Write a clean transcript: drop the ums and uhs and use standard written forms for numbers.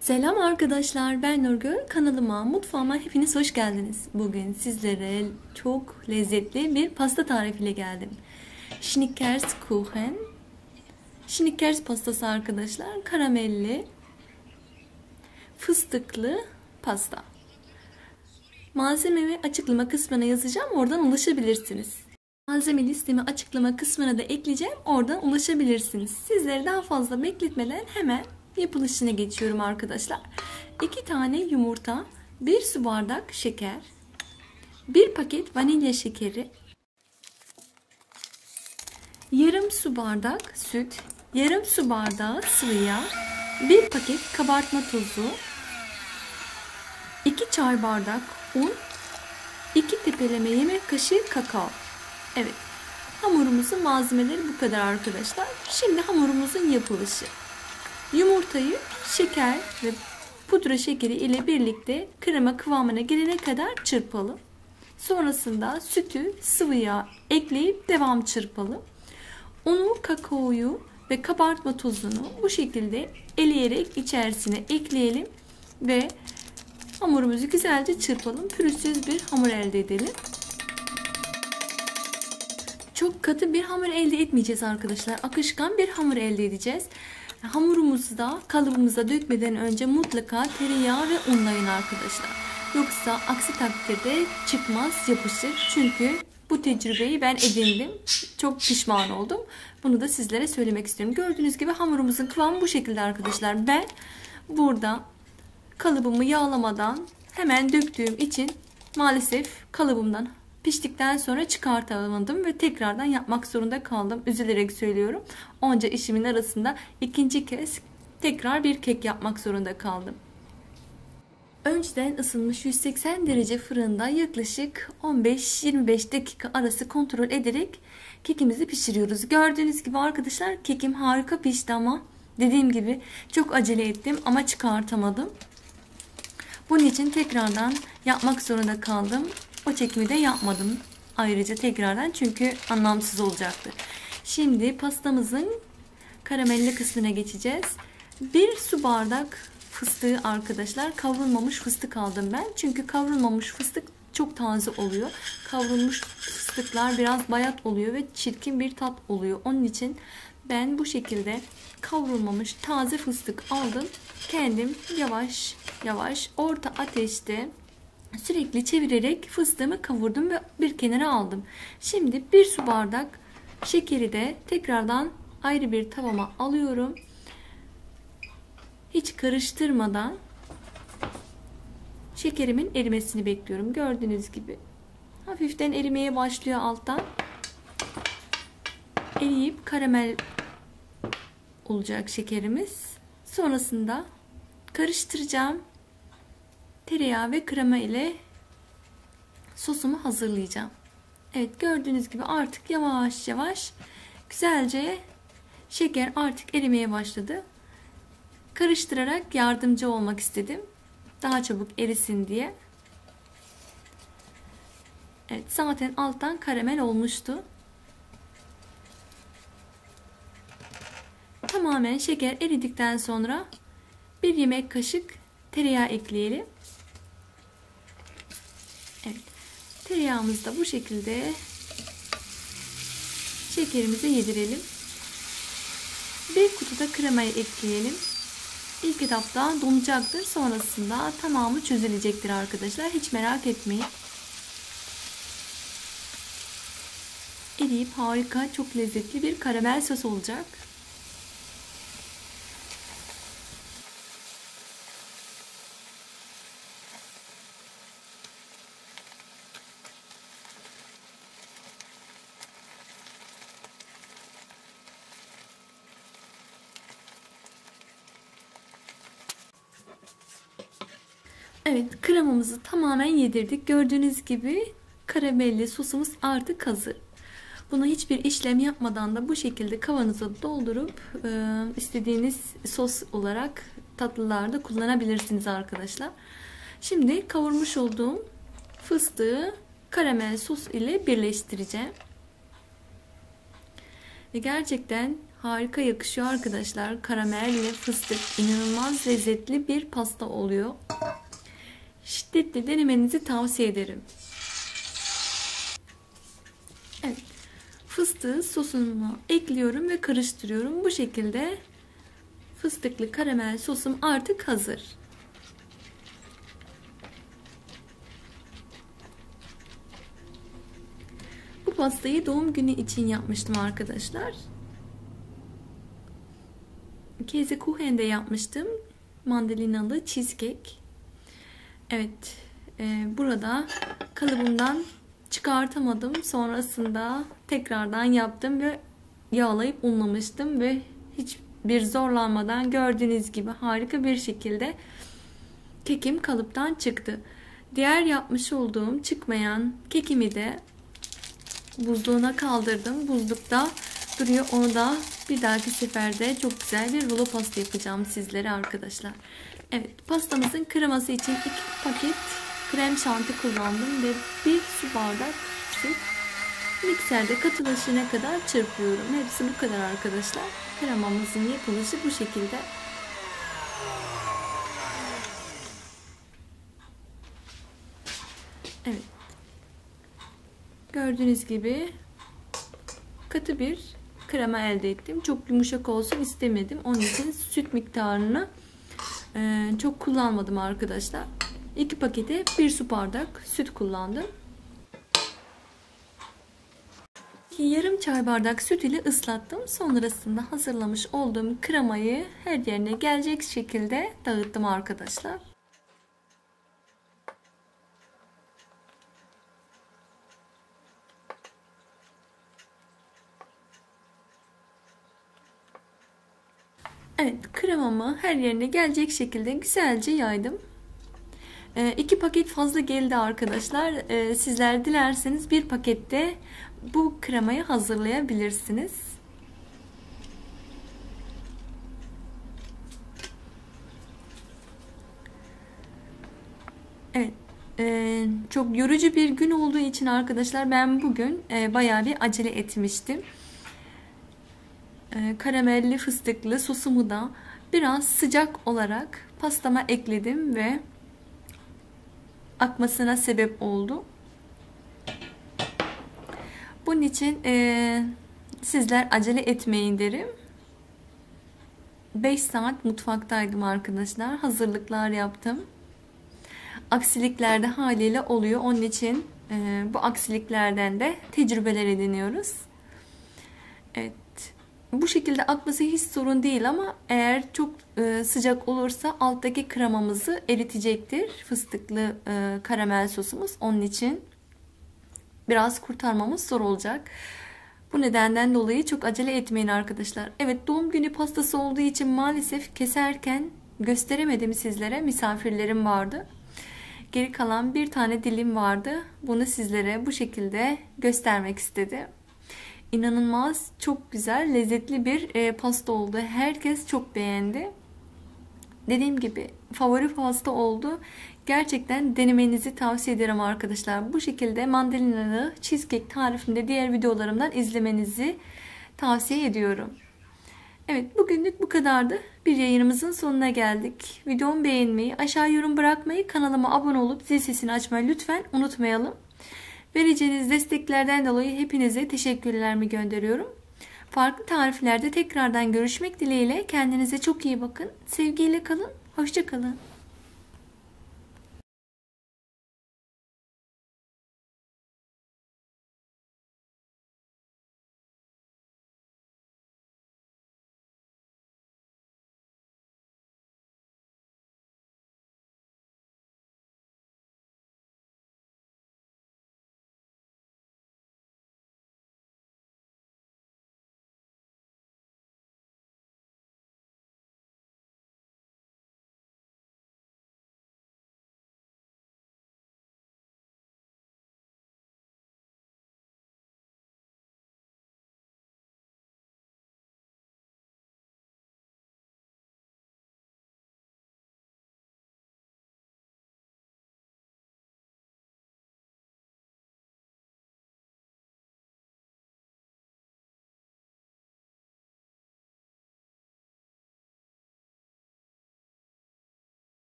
Selam arkadaşlar, ben Nurgül. Kanalıma, mutfağıma hepiniz hoş geldiniz. Bugün sizlere çok lezzetli bir pasta tarifiyle geldim. Schnickerskuchen. Schnickers pastası arkadaşlar, karamelli, fıstıklı pasta. Malzememi açıklama kısmına yazacağım, oradan ulaşabilirsiniz. Malzeme listemi açıklama kısmına da ekleyeceğim, oradan ulaşabilirsiniz. Sizleri daha fazla bekletmeden hemen yapılışına geçiyorum arkadaşlar. 2 tane yumurta, 1 su bardak şeker, 1 paket vanilya şekeri, yarım su bardak süt, yarım su bardağı sıvı yağ, 1 paket kabartma tozu, 2 çay bardak un, 2 tepeleme yemek kaşığı kakao. Evet, hamurumuzun malzemeleri bu kadar arkadaşlar. Şimdi hamurumuzun yapılışı. Yumurtayı şeker ve pudra şekeri ile birlikte krema kıvamına gelene kadar çırpalım. Sonrasında sütü, sıvı yağ ekleyip devam çırpalım. Unu, kakaoyu ve kabartma tozunu bu şekilde eleyerek içerisine ekleyelim ve hamurumuzu güzelce çırpalım. Pürüzsüz bir hamur elde edelim. Çok katı bir hamur elde etmeyeceğiz arkadaşlar. Akışkan bir hamur elde edeceğiz. Hamurumuzu da kalıbımıza dökmeden önce mutlaka tereyağı ve unlayın arkadaşlar. Yoksa aksi takdirde çıkmaz, yapışır. Çünkü bu tecrübeyi ben edindim. Çok pişman oldum. Bunu da sizlere söylemek istiyorum. Gördüğünüz gibi hamurumuzun kıvamı bu şekilde arkadaşlar. Ben burada kalıbımı yağlamadan hemen döktüğüm için maalesef kalıbımdan piştikten sonra çıkartamadım ve tekrardan yapmak zorunda kaldım. Üzülerek söylüyorum. Onca işimin arasında ikinci kez tekrar bir kek yapmak zorunda kaldım. Önceden ısınmış 180 derece fırında yaklaşık 15-25 dakika arası kontrol ederek kekimizi pişiriyoruz. Gördüğünüz gibi arkadaşlar, kekim harika pişti ama dediğim gibi çok acele ettim ama çıkartamadım. Bunun için tekrardan yapmak zorunda kaldım. O çekimi de yapmadım ayrıca tekrardan, çünkü anlamsız olacaktı. Şimdi pastamızın karamelli kısmına geçeceğiz. 1 su bardak fıstığı arkadaşlar, kavrulmamış fıstık aldım ben. Çünkü kavrulmamış fıstık çok taze oluyor. Kavrulmuş fıstıklar biraz bayat oluyor ve çirkin bir tat oluyor. Onun için ben bu şekilde kavrulmamış taze fıstık aldım. Kendim yavaş yavaş orta ateşte sürekli çevirerek fıstığımı kavurdum ve bir kenara aldım. Şimdi 1 su bardak şekeri de tekrardan ayrı bir tavama alıyorum. Hiç karıştırmadan şekerimin erimesini bekliyorum. Gördüğünüz gibi hafiften erimeye başlıyor alttan. Eriyip karamel olacak şekerimiz. Sonrasında karıştıracağım. Tereyağı ve krema ile sosumu hazırlayacağım. Evet, gördüğünüz gibi artık yavaş yavaş güzelce şeker artık erimeye başladı. Karıştırarak yardımcı olmak istedim. Daha çabuk erisin diye. Evet, zaten alttan karamel olmuştu. Tamamen şeker eridikten sonra 1 yemek kaşık tereyağı ekleyelim. Evet, tereyağımızı da bu şekilde şekerimize yedirelim. Bir kutuda kremayı ekleyelim. İlk etapta donacaktır. Sonrasında tamamı çözülecektir arkadaşlar. Hiç merak etmeyin. Eriyip harika, çok lezzetli bir karamel sos olacak. Evet, kremamızı tamamen yedirdik. Gördüğünüz gibi karamelli sosumuz artık hazır. Buna hiçbir işlem yapmadan da bu şekilde kavanoza doldurup istediğiniz sos olarak tatlılarda kullanabilirsiniz arkadaşlar. Şimdi kavurmuş olduğum fıstığı karamel sos ile birleştireceğim. Ve gerçekten Harika yakışıyor arkadaşlar. Karamelle fıstık inanılmaz lezzetli bir pasta oluyor. Şiddetle denemenizi tavsiye ederim. Evet. Fıstığı sosumu ekliyorum ve karıştırıyorum. Bu şekilde fıstıklı karamel sosum artık hazır. Bu pastayı doğum günü için yapmıştım arkadaşlar. Käsekuchen'de yapmıştım. Mandalinalı cheesecake. Evet. Burada kalıbımdan çıkartamadım. Sonrasında tekrardan yaptım ve yağlayıp unlamıştım ve hiçbir zorlanmadan gördüğünüz gibi harika bir şekilde kekim kalıptan çıktı. Diğer yapmış olduğum çıkmayan kekimi de buzluğuna kaldırdım. Buzlukta duruyor. Onu da bir dahaki seferde çok güzel bir rulo pasta yapacağım sizlere arkadaşlar. Evet, pastamızın kreması için 2 paket krem şanti kullandım ve 1 su bardak süt mikserde katılaşana kadar çırpıyorum. Hepsi bu kadar arkadaşlar. Kremamızın yapılışı bu şekilde. Evet. Gördüğünüz gibi katı bir krema elde ettim. Çok yumuşak olsun istemedim. Onun için süt miktarını çok kullanmadım arkadaşlar. 2 pakete 1 su bardak süt kullandım. Yarım çay bardak süt ile ıslattım. Sonrasında hazırlamış olduğum kremayı her yerine gelecek şekilde dağıttım arkadaşlar. Evet, kremamı her yerine gelecek şekilde güzelce yaydım. 2 paket fazla geldi arkadaşlar. Sizler dilerseniz 1 pakette bu kremayı hazırlayabilirsiniz. Evet, çok yorucu bir gün olduğu için arkadaşlar ben bugün bayağı bir acele etmiştim. Karamelli fıstıklı sosumu da biraz sıcak olarak pastama ekledim ve akmasına sebep oldu. Bunun için sizler acele etmeyin derim. 5 saat mutfaktaydım arkadaşlar. Hazırlıklar yaptım. Aksilikler de haliyle oluyor. Onun için bu aksiliklerden de tecrübeler ediniyoruz. Evet. Bu şekilde akması hiç sorun değil ama eğer çok sıcak olursa alttaki kremamızı eritecektir. Fıstıklı karamel sosumuz. Onun için biraz kurtarmamız zor olacak. Bu nedenden dolayı çok acele etmeyin arkadaşlar. Evet, doğum günü pastası olduğu için maalesef keserken gösteremedim sizlere. Misafirlerim vardı. Geri kalan 1 tane dilim vardı. Bunu sizlere bu şekilde göstermek istedim. İnanılmaz, çok güzel, lezzetli bir pasta oldu. Herkes çok beğendi. Dediğim gibi favori pasta oldu. Gerçekten denemenizi tavsiye ederim arkadaşlar. Bu şekilde mandalinalı cheesecake tarifinde diğer videolarımdan izlemenizi tavsiye ediyorum. Evet, bugünlük bu kadardı. Bir yayınımızın sonuna geldik. Videomu beğenmeyi, aşağı yorum bırakmayı, kanalıma abone olup zil sesini açmayı lütfen unutmayalım. Vereceğiniz desteklerden dolayı hepinize teşekkürlerimi gönderiyorum. Farklı tariflerde tekrardan görüşmek dileğiyle kendinize çok iyi bakın. Sevgiyle kalın, hoşça kalın.